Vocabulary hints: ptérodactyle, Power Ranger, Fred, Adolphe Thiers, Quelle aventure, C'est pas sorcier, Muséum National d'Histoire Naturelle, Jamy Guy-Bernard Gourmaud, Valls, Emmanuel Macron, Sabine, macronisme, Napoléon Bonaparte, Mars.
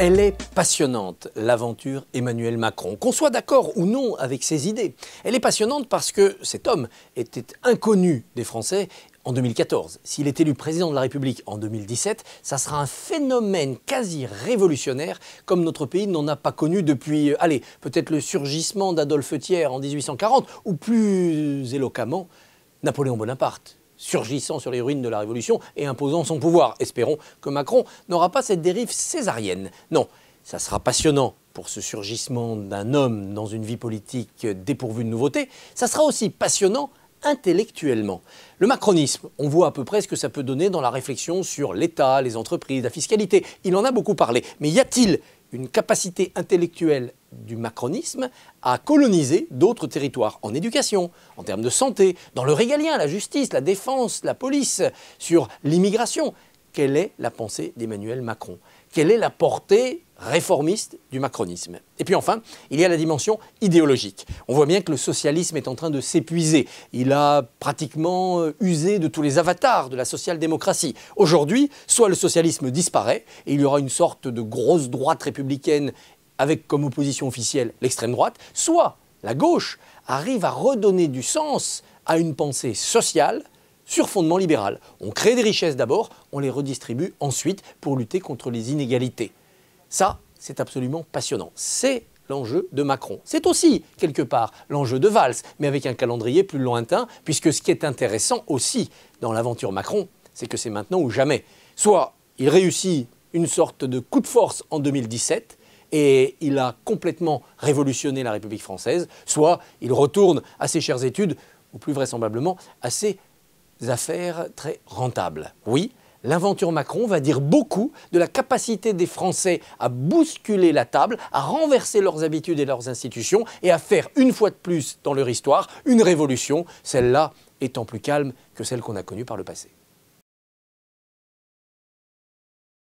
Elle est passionnante, l'aventure Emmanuel Macron. Qu'on soit d'accord ou non avec ses idées, elle est passionnante parce que cet homme était inconnu des Français en 2014. S'il est élu président de la République en 2017, ça sera un phénomène quasi révolutionnaire comme notre pays n'en a pas connu depuis, allez, peut-être le surgissement d'Adolphe Thiers en 1840 ou plus éloquemment, Napoléon Bonaparte. Surgissant sur les ruines de la Révolution et imposant son pouvoir. Espérons que Macron n'aura pas cette dérive césarienne. Non, ça sera passionnant pour ce surgissement d'un homme dans une vie politique dépourvue de nouveautés. Ça sera aussi passionnant intellectuellement. Le macronisme, on voit à peu près ce que ça peut donner dans la réflexion sur l'État, les entreprises, la fiscalité. Il en a beaucoup parlé. Mais y a-t-il une capacité intellectuelle du macronisme à coloniser d'autres territoires en éducation, en termes de santé, dans le régalien, la justice, la défense, la police, sur l'immigration? Quelle est la pensée d'Emmanuel Macron? Quelle est la portée réformiste du macronisme? Et puis enfin, il y a la dimension idéologique. On voit bien que le socialisme est en train de s'épuiser. Il a pratiquement usé de tous les avatars de la social-démocratie. Aujourd'hui, soit le socialisme disparaît et il y aura une sorte de grosse droite républicaine avec comme opposition officielle l'extrême droite, soit la gauche arrive à redonner du sens à une pensée sociale sur fondement libéral. On crée des richesses d'abord, on les redistribue ensuite pour lutter contre les inégalités. Ça, c'est absolument passionnant. C'est l'enjeu de Macron. C'est aussi, quelque part, l'enjeu de Valls, mais avec un calendrier plus lointain, puisque ce qui est intéressant aussi dans l'aventure Macron, c'est que c'est maintenant ou jamais. Soit il réussit une sorte de coup de force en 2017, et il a complètement révolutionné la République française, soit il retourne à ses chères études, ou plus vraisemblablement à ses affaires très rentables. Oui, l'aventure Macron va dire beaucoup de la capacité des Français à bousculer la table, à renverser leurs habitudes et leurs institutions, et à faire une fois de plus dans leur histoire une révolution, celle-là étant plus calme que celle qu'on a connue par le passé.